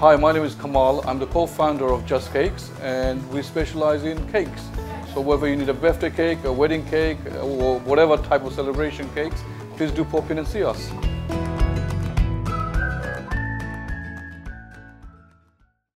Hi, my name is Kamal. I'm the co-founder of Just Cakes, and we specialize in cakes. So whether you need a birthday cake, a wedding cake, or whatever type of celebration cakes, please do pop in and see us.